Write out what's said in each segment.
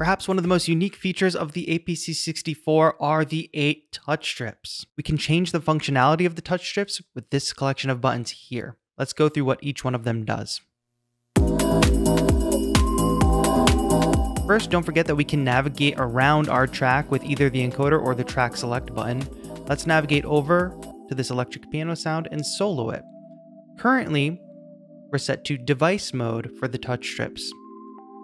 Perhaps one of the most unique features of the APC64 are the 8 touch strips. We can change the functionality of the touch strips with this collection of buttons here. Let's go through what each one of them does. First, don't forget that we can navigate around our track with either the encoder or the track select button. Let's navigate over to this electric piano sound and solo it. Currently, we're set to device mode for the touch strips.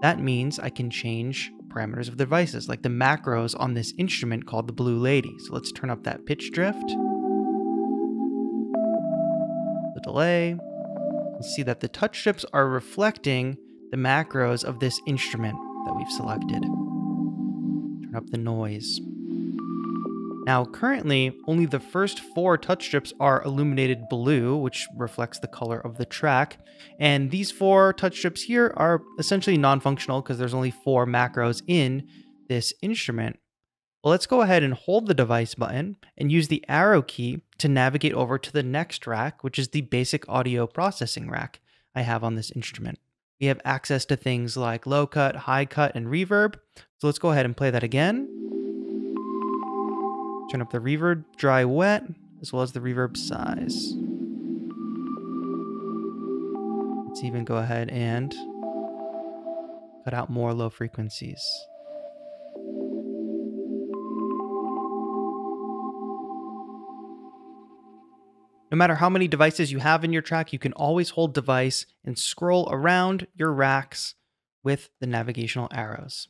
That means I can change parameters of the devices, like the macros on this instrument called the Blue Lady. So let's turn up that pitch drift, the delay, and see that the touch strips are reflecting the macros of this instrument that we've selected. Turn up the noise. Now, currently, only the first 4 touch strips are illuminated blue, which reflects the color of the track. And these 4 touch strips here are essentially non-functional because there's only 4 macros in this instrument. Well, let's go ahead and hold the device button and use the arrow key to navigate over to the next rack, which is the basic audio processing rack I have on this instrument. We have access to things like low cut, high cut, and reverb. So let's go ahead and play that again. Turn up the reverb dry wet, as well as the reverb size. Let's even go ahead and cut out more low frequencies. No matter how many devices you have in your track, you can always hold device and scroll around your racks with the navigational arrows.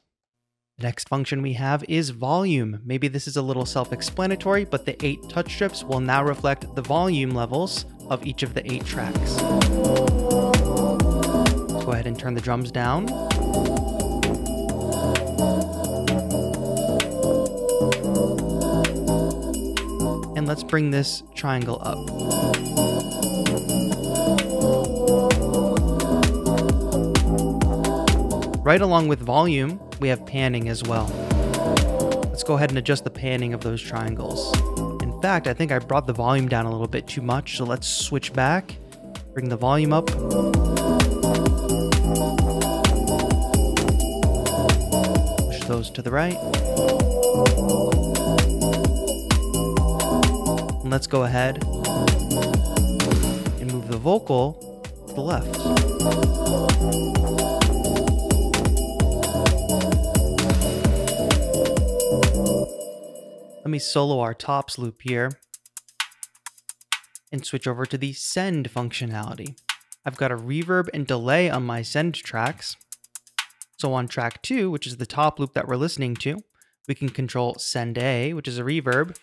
The next function we have is volume. Maybe this is a little self-explanatory, but the 8 touch strips will now reflect the volume levels of each of the 8 tracks. Let's go ahead and turn the drums down. And let's bring this triangle up. Right along with volume, we have panning as well. Let's go ahead and adjust the panning of those triangles. In fact, I think I brought the volume down a little bit too much, so let's switch back, bring the volume up. Push those to the right. And let's go ahead and move the vocal to the left. Let me solo our tops loop here and switch over to the send functionality. I've got a reverb and delay on my send tracks. So on track 2, which is the top loop that we're listening to, we can control send A, which is a reverb.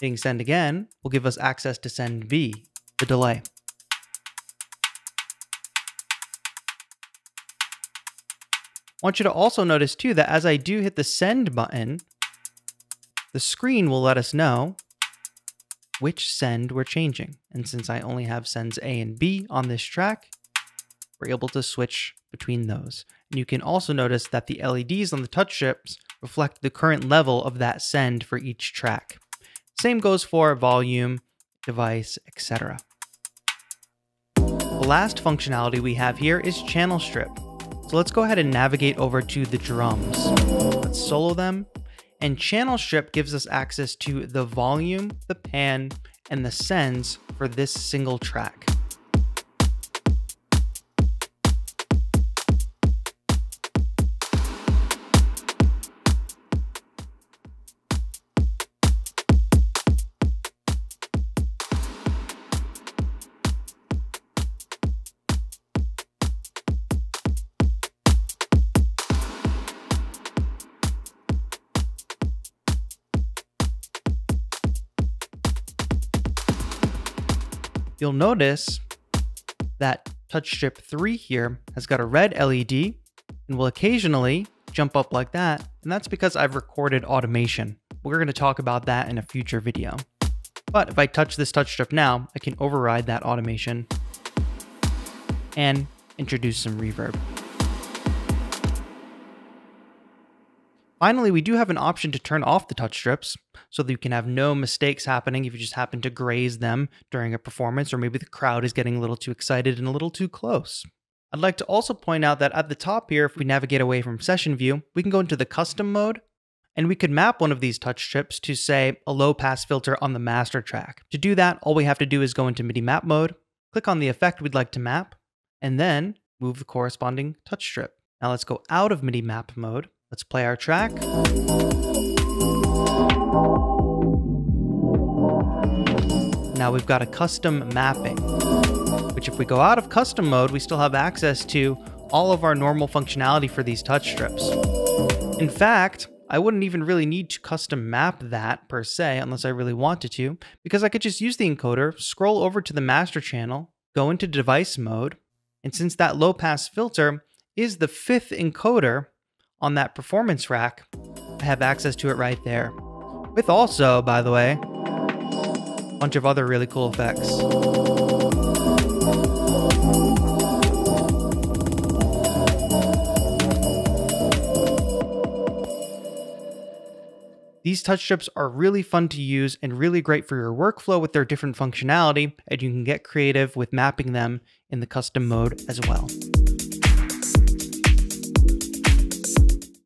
Hitting send again will give us access to send B, the delay. I want you to also notice too that as I do hit the send button, the screen will let us know which send we're changing. And since I only have sends A and B on this track, we're able to switch between those. And you can also notice that the LEDs on the touch strips reflect the current level of that send for each track. Same goes for volume, device, etc. The last functionality we have here is channel strip. So let's go ahead and navigate over to the drums. Let's solo them. And channel strip gives us access to the volume, the pan, and the sends for this single track. You'll notice that touch strip 3 here has got a red LED and will occasionally jump up like that. And that's because I've recorded automation. We're going to talk about that in a future video. But if I touch this touch strip now, I can override that automation and introduce some reverb. Finally, we do have an option to turn off the touch strips so that you can have no mistakes happening if you just happen to graze them during a performance, or maybe the crowd is getting a little too excited and a little too close. I'd like to also point out that at the top here, if we navigate away from session view, we can go into the custom mode, and we could map one of these touch strips to, say, a low pass filter on the master track. To do that, all we have to do is go into MIDI map mode, click on the effect we'd like to map, and then move the corresponding touch strip. Now let's go out of MIDI map mode. Let's play our track. Now we've got a custom mapping, which if we go out of custom mode, we still have access to all of our normal functionality for these touch strips. In fact, I wouldn't even really need to custom map that per se, unless I really wanted to, because I could just use the encoder, scroll over to the master channel, go into device mode, and since that low pass filter is the fifth encoder on that performance rack, I have access to it right there. With also, by the way, bunch of other really cool effects. These touch strips are really fun to use and really great for your workflow with their different functionality, and you can get creative with mapping them in the custom mode as well.